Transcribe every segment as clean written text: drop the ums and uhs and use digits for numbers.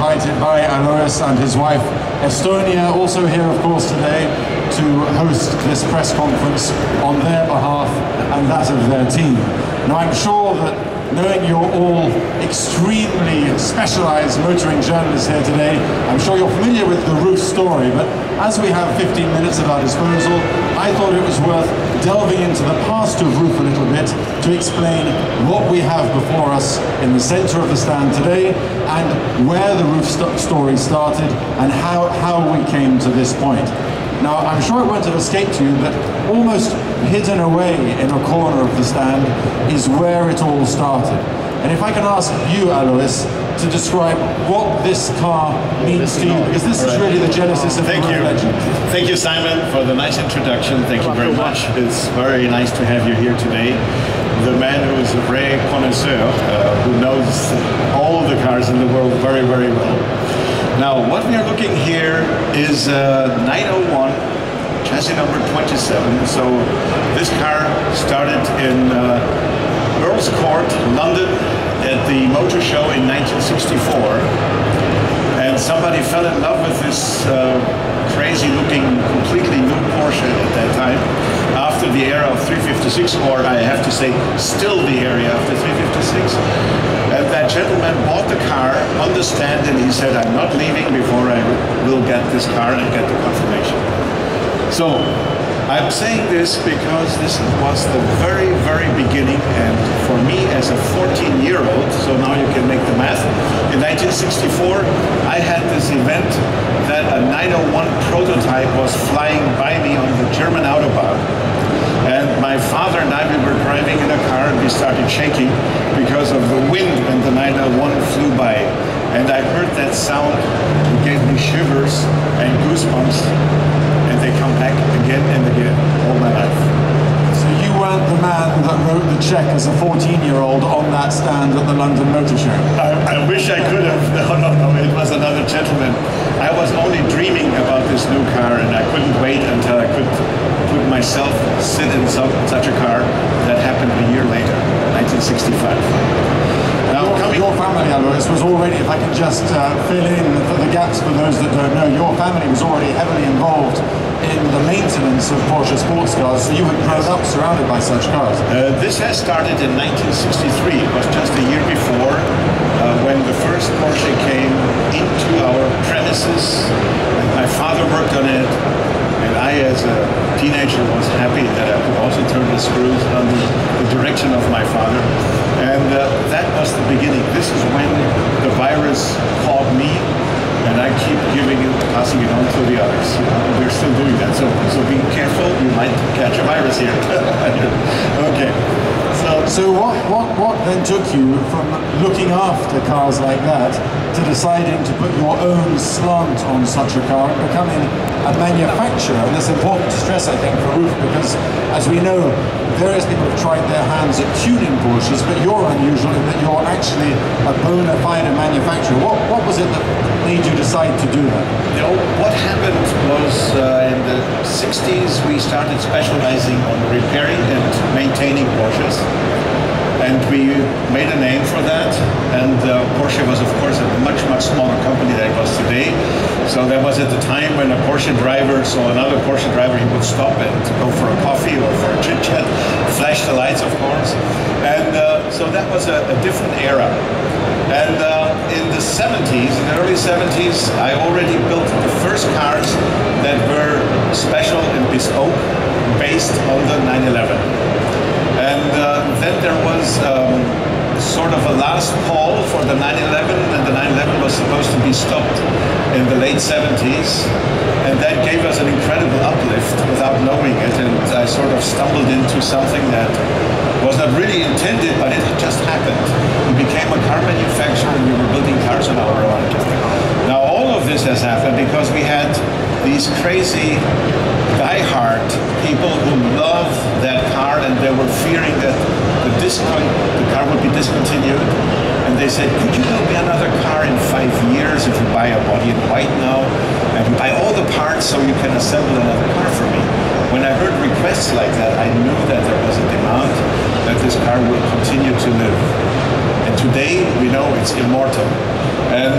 invited by Alois and his wife Estonia, also here of course today, to host this press conference on their behalf and that of their team. Now I'm sure that, knowing you're all extremely specialized motoring journalists here today, I'm sure you're familiar with the Ruf story, but as we have 15 minutes at our disposal, I thought it was worth delving into the past of Ruf a little bit to explain what we have before us in the center of the stand today and where the Ruf story started and how we came to this point. Now, I'm sure it won't have escaped you that almost hidden away in a corner of the stand is where it all started. And if I can ask you, Alois, to describe what this car means to you, because this is really the genesis of the legend. Thank you, Simon, for the nice introduction. Thank you very much. It's very nice to have you here today. The man who is a rare connoisseur, who knows all the cars in the world very, very well. Now, what we are looking here is a 901, chassis number 27. So this car started in Earl's Court, London, at the motor show in 1964. And somebody fell in love with this crazy looking, completely new Porsche at that time. After the era of 356, or I have to say, still the era after 356. And that gentleman bought the car on the stand and he said, I'm not leaving before I will get this car and get the confirmation. So I'm saying this because this was the very, very beginning, and for me as a 14-year-old, so now you can make the math, in 1964 I had this event that a 901 prototype was flying by me on the German Autobahn. And my father and I, we were driving in a car and we started shaking because of the wind when the 901 flew by. And I heard that sound, it gave me shivers and goosebumps, and they come back again and again all my life. So you weren't the man that wrote the check as a 14-year-old on that stand at the London Motor Show? I wish I could have. No, no, no, it was another gentleman. I was only dreaming about this new car and I couldn't wait until I could myself sit in such a car. That happened a year later, 1965. Now, your family, Alois, was already, if I can just fill in for the gaps for those that don't know, your family was already heavily involved in the maintenance of Porsche sports cars, so you had grown up surrounded by such cars. This has started in 1963. It was just a year before when the first Porsche came into our premises. My father worked on it, and I, as a teenager, was happy that I could also turn the screws on the direction of my father. And that was the beginning. This is when the virus caught me, and I keep giving it, passing it on to the others. You know, we're still doing that, so be careful, you might catch a virus here. Okay. So what then took you from looking after cars like that to deciding to put your own slant on such a car and becoming a manufacturer? And that's important to stress, I think, for Ruf, because as we know, various people have tried their hands at tuning Porsches, but you're unusual in that you're actually a bona fide manufacturer. What was it that made you decide to do that? You know, what happened was in the 60s we started specializing on repairing and maintaining Porsches. And we made a name for that, and Porsche was of course a much, much smaller company than it was today. So there was at the time when a Porsche driver saw another Porsche driver, he would stop and go for a coffee or for a chit chat, flash the lights of course. And so that was a different era. And in the 70s, in the early 70s, I already built the first cars that were special and bespoke based on the 911. And then there was sort of a last call for the 911, and the 911 was supposed to be stopped in the late 70s. And that gave us an incredible uplift without knowing it, and I sort of stumbled into something that was not really intended, but it just happened. We became a car manufacturer and we were building cars on our own. Now all of this has happened because we had these crazy diehard people who loved that car, and they were fearing that the car would be discontinued. And they said, could you build me another car in 5 years if you buy a body in white now? And you buy all the parts so you can assemble another car for me. When I heard requests like that, I knew that there was a demand that this car would continue to live. And today, we know it's immortal. And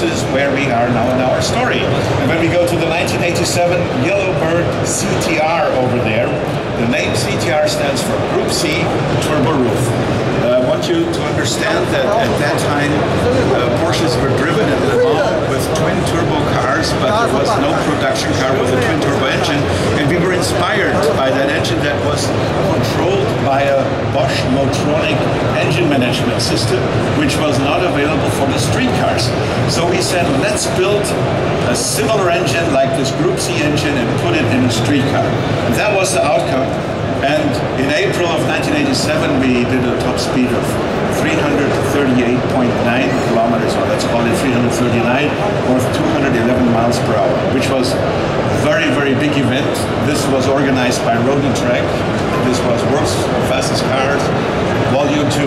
this is where we are now in our story. And when we go to the 1987 Yellowbird CTR over there, the name CTR stands for Group C Turbo Roof. I want you to understand that at that time Porsches were driven in Le Mans with twin turbo cars, but there was no production car with a twin turbo engine, and we were inspired by that engine that was controlled by a Bosch Motronic engine management system, which was not available for the street cars. So we said, let's build a similar engine like this Group C engine and put it in a street car. And that was the outcome. And in April of 1987, we did a top speed of 338.9 kilometers, or let's call it 339, or 211 miles per hour, which was a very, very big event. This was organized by Road and Track. This was world's fastest cars, volume 2.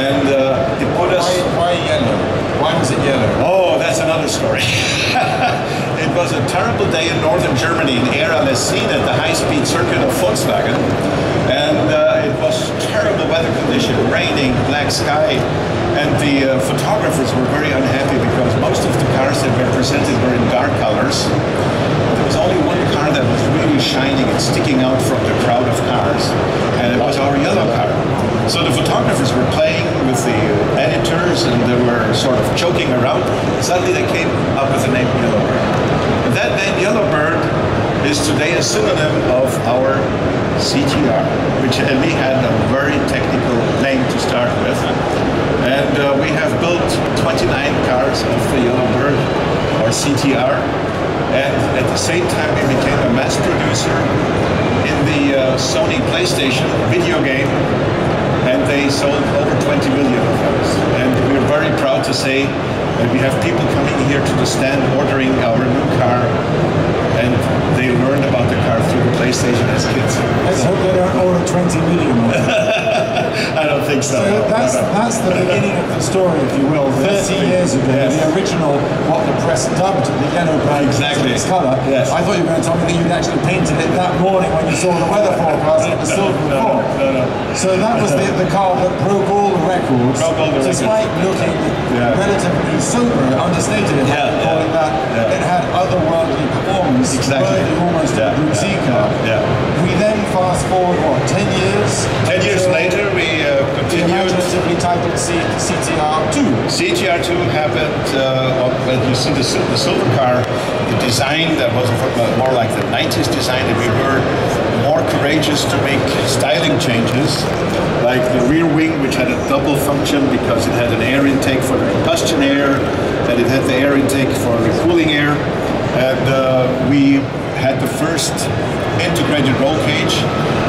And it put us... Why yellow? Why was it yellow? Oh, that's another story. It was a terrible day in northern Germany in Earl's Court at the high-speed circuit of Volkswagen. And it was terrible weather condition, raining, black sky. And the photographers were very unhappy because most of the cars that were presented were in dark colors. There was only one car that was really shining and sticking out from the crowd of cars, and it was our yellow car. So the photographers were playing with the editors, and they were sort of joking around. Suddenly they came up with the name Yellowbird. And that name Yellowbird is today a synonym of our CTR, which we had a very technical name to start with. And we have built 29 cars of the Yellowbird, or CTR. And at the same time, we became a mass producer in the Sony PlayStation video game. And they sold over 20 million of those. And we're very proud to say that we have people coming here to the stand ordering our new car, and they learned about the car through the PlayStation as kids. Let's hope they don't order 20 million of them. I don't think so. So that's the beginning of the story, if you will. 30 years ago, yes. The original, what the press dubbed the yellow bird, exactly. Its colour. Yes. I thought you were going to tell me that you'd actually painted it that morning when you saw the weather forecast. It was silver before. No. So that was the car that broke all the records, despite looking relatively sober, understated in calling that it had otherworldly performance, exactly. Almost a Group C car. Yeah. We then fast forward, what, 10 years? 10 years later, we continued. We titled CTR2. CTR2 happened, when you see the silver car, the design that was more like the 90s design, that we were more courageous to make styling changes, like the rear wing, which had a double function because it had an air intake for the combustion air, and it had the air intake for the cooling air. And we had the first integrated roll cage,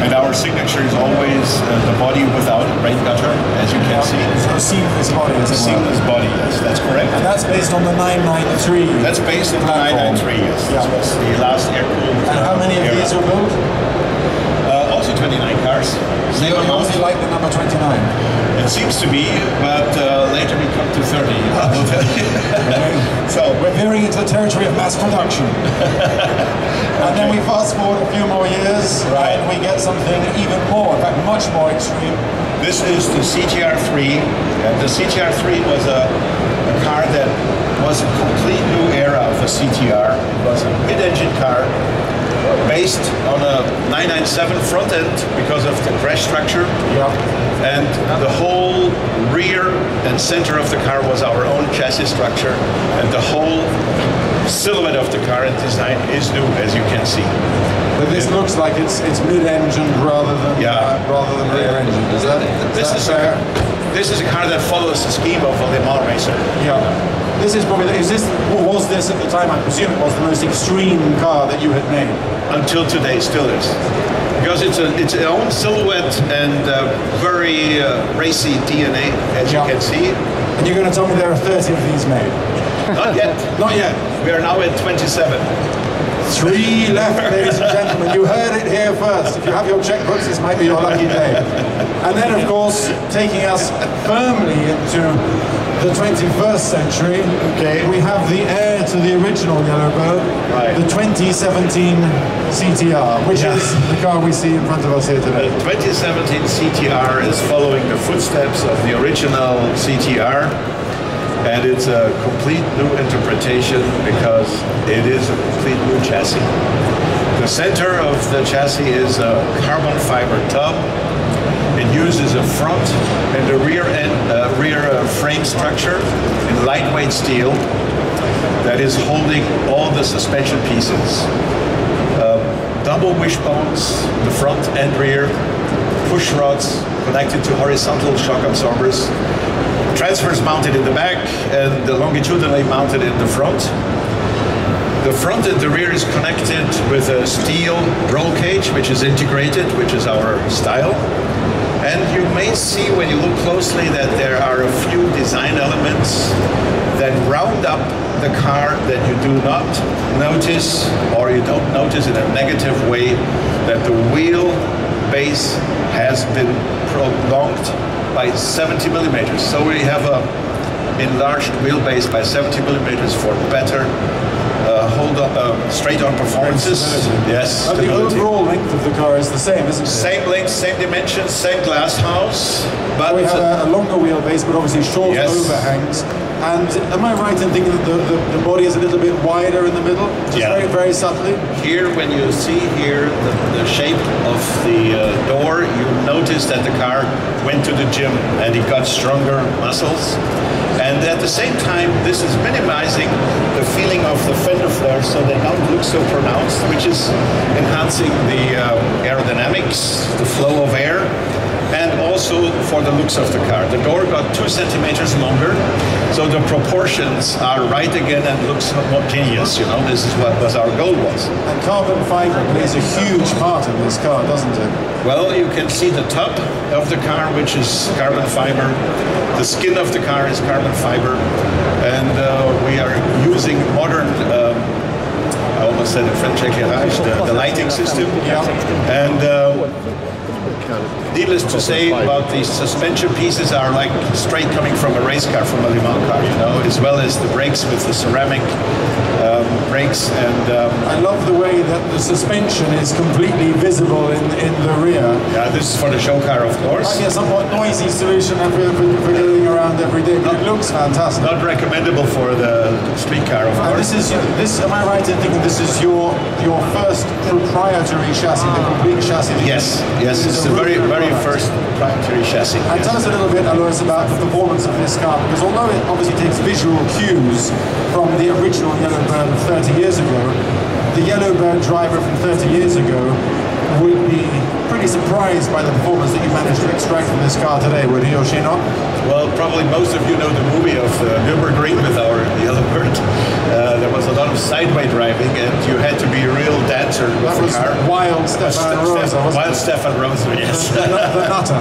and our signature is always the body without a brake gutter, as you can see. It's a seamless body. It's a seamless body, yes, that's correct. And that's based on the 993. That's based on the 993, yes. That was the last air-cooled. And how many of these are built? Also 29 cars. So you also like the number 29? It seems to be, but later we come to 30. So we're veering into the territory of mass production. And then we fast forward a few more years, right, and we get something even more, in fact, much more extreme. This is the CTR3. And the CTR3 was a car that was a complete new era of the CTR. It was a mid-engine car based on a 997 front end because of the crash structure. Yeah. And the whole rear and center of the car was our own chassis structure, and the whole silhouette of the car and design is new, as you can see. But this looks like it's mid-engine rather than rear-engine. This is a car that follows the scheme of a Le Mans racer. Yeah. This is probably, was this at the time, I presume it was the most extreme car that you had made? Until today, still is. Because it's its own silhouette and very racy DNA, as you can see. And you're going to tell me there are 30 of these made? Not yet. Not yet. We are now at 27. 3 left, ladies and gentlemen. You heard it here first. If you have your checkbooks, this might be your lucky day. And then, of course, taking us firmly into the 21st century, we have the heir to the original Yellowbird, the 2017 CTR, which is the car we see in front of us here today. The 2017 CTR is following the footsteps of the original CTR. And it's a complete new interpretation because it is a complete new chassis. The center of the chassis is a carbon fiber tub. It uses a front and a rear end, frame structure in lightweight steel that is holding all the suspension pieces. Double wishbones, the front and rear, push rods connected to horizontal shock absorbers, transfers mounted in the back and the longitudinally mounted in the front. The front and the rear is connected with a steel roll cage, which is integrated, which is our style. And you may see when you look closely that there are a few design elements that round up the car that you do not notice, or you don't notice in a negative way, that the wheel base has been prolonged by 70 millimeters. So we have an enlarged wheelbase by 70 millimeters for better straight-on performances. Yes. But the overall length of the car is the same, isn't it? Same length, same dimensions, same glass house. But we have a longer wheelbase, but obviously short overhangs. And am I right in thinking that the body is a little bit wider in the middle? Just very, very subtly. Here, when you see here the shape of the door, you notice that the car went to the gym and it got stronger muscles. And at the same time, this is minimizing the feeling of the fender flares so they don't look so pronounced, which is enhancing the aerodynamics, the flow of air, and also for the looks of the car. The door got 2 centimeters longer, so the proportions are right again and looks homogeneous, you know, this is what was our goal was. And carbon fiber plays a huge part in this car, doesn't it? Well, you can see the top of the car, which is carbon fiber. The skin of the car is carbon fiber, and we are using modern, I almost said in French, the lighting system. Yeah. And needless to say, about these suspension pieces are like straight coming from a race car, from a LeMans car, you know, as well as the brakes with the ceramic brakes. And I love the way that the suspension is completely visible in the rear. Yeah, this is for the show car, of course. I guess somewhat noisy solution that we're getting around every day, but it looks fantastic. Not recommendable for the street car, of course. And this am I right in thinking this is your first proprietary chassis, the complete chassis? Yes, yes, it's the very, very first proprietary chassis. And yes. Tell us a little bit, Alois, about the performance of this car, because although it obviously takes visual cues from the original Yellowbird of 30 years ago, the Yellowbird driver from 30 years ago would be pretty surprised by the performance that you managed to extract from this car today, would he or she not? Well, probably most of you know the movie of Nürburgring with our Yellowbird. There was a lot of sideway driving, and you had to be a real dancer with the car. Wild Stefan Rosa, Wild Stefan Rosa, yes. The nutter.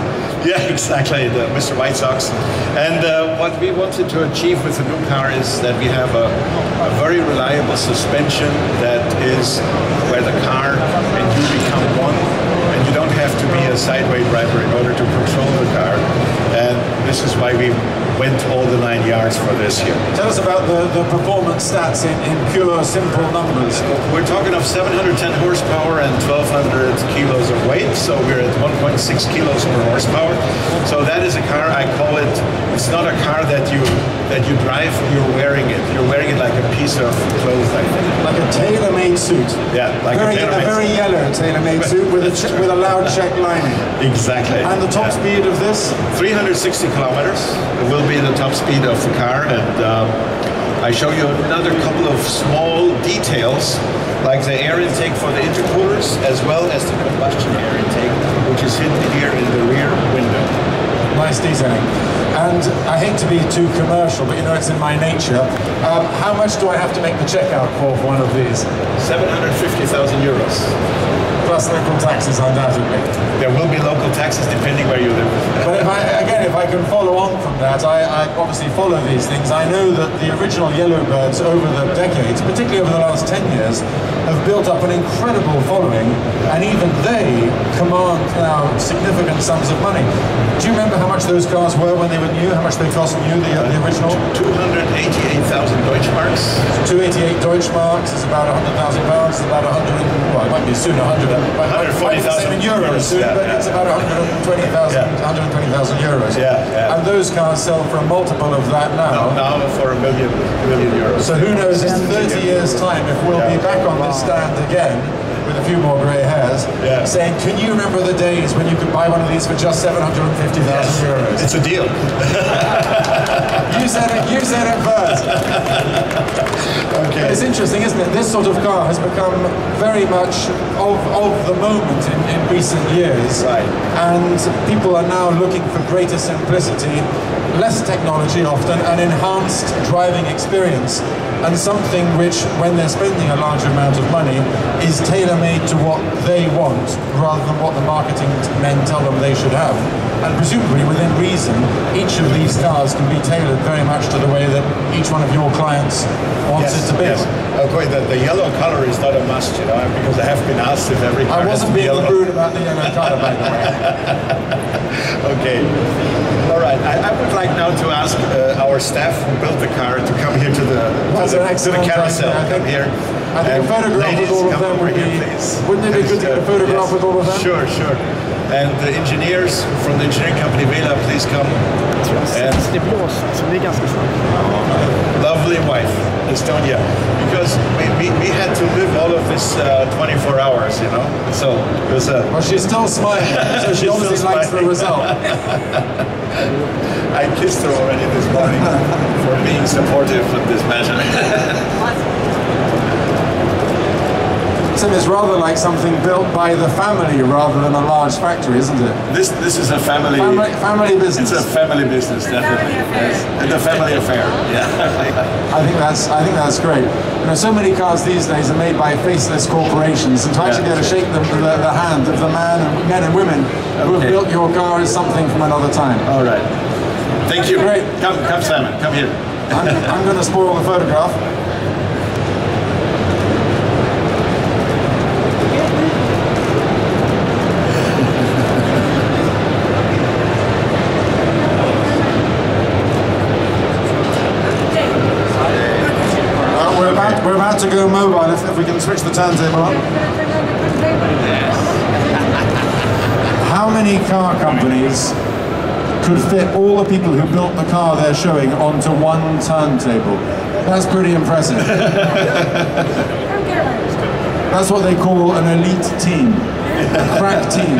Yeah, exactly, the Mr. White Sox. And what we wanted to achieve with the new car is that we have a very reliable suspension that is where the car and you become one. You don't have to be a sideway driver in order to control the car, and this is why we went all the 9 yards for this year. Tell us about the performance stats in pure, simple numbers. We're talking of 710 horsepower and 1,200 kilos of weight, so we're at 1.6 kilos per horsepower. So that is a car, I call it, it's not a car that you drive, you're wearing it. You're wearing it like a piece of clothes, I think. Like a tailor-made suit. Yeah, like a very yellow tailor-made suit with a loud check lining. Exactly. And the top speed of this? 360 kilometers. It will be the top speed of the car. And I show you another couple of small details, like the air intake for the intercoolers, as well as the combustion air intake, which is hidden here in the rear window. Nice design. And I hate to be too commercial, but you know, it's in my nature. How much do I have to make the checkout for one of these? 750,000 euros. Plus local taxes, undoubtedly. There will be local taxes depending where you live. But if I can follow on from that, I obviously follow these things. I know that the original Yellowbirds over the decades, particularly over the last 10 years, have built up an incredible following, and even they command now significant sums of money. Do you remember how much those cars were when they were new? How much they cost new, the original? 288,000 Deutschmark. Marks. 288 Deutschmarks is about £100,000. It's about 100. Well, it might be soon 100. 140,000 euros soon, yeah, but yeah, it's about 120,000. Yeah. 120,000 euros. Yeah, yeah. And those cars sell for a multiple of that now. Now for a million euros. So who knows? In 30 years' time, if we'll be back on this stand again, with a few more grey hairs, yeah, saying, can you remember the days when you could buy one of these for just 750,000 euros? It's a deal. You said it first. Okay. But it's interesting, isn't it? This sort of car has become very much of the moment in recent years. Right. And people are now looking for greater simplicity, less technology often, and enhanced driving experience, and something which, when they're spending a large amount of money, is tailor-made to what they want, rather than what the marketing men tell them they should have. And presumably, within reason, each of these cars can be tailored very much to the way that each one of your clients wants it to be. Yes. Okay, the yellow color is not a must, you know, because I have been asked if every car has to be yellow. I wasn't being rude about the yellow color, by the way. Okay. All right. I would like now to ask our staff who built the car to come here to the carousel. Come here. I think a photograph with all of them would be... Wouldn't it be good to get a photograph with all of them? Sure, sure. And the engineers from the engineering company Vela, please come. And lovely wife, Estonia. Because we had to live all of this 24 hours, you know. So it was a... Well, she's still smiling, so she obviously likes the result. I kissed her already this morning for being supportive of this measure. It's rather like something built by the family rather than a large factory, isn't it? This is a family business. It's a family business, definitely. It's a family affair. Yeah. I think that's great. You know, so many cars these days are made by faceless corporations, and to actually be able to shake the hand of the men and women who have built your car is something from another time. All right. Thank you. Great. Come, Simon. Come here. I'm going to spoil the photograph. To go mobile if we can switch the turntable on. How many car companies could fit all the people who built the car they're showing onto one turntable? That's pretty impressive. That's what they call an elite team, a crack team.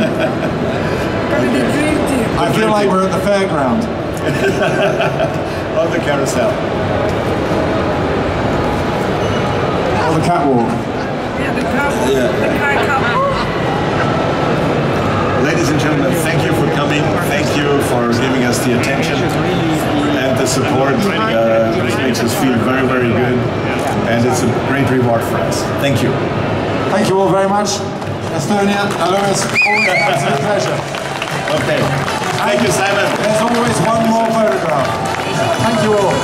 I feel like we're at the fairground. On the carousel. Or the catwalk. Yeah, the catwalk. Yeah. The car catwalk. Ladies and gentlemen, thank you for coming. Thank you for giving us the attention and the support. Which makes us feel very, very good. And it's a great reward for us. Thank you. Thank you all very much. Estonia, Alois, always an absolute pleasure. Okay. Thank you, Simon. There's always one more photograph. Thank you all.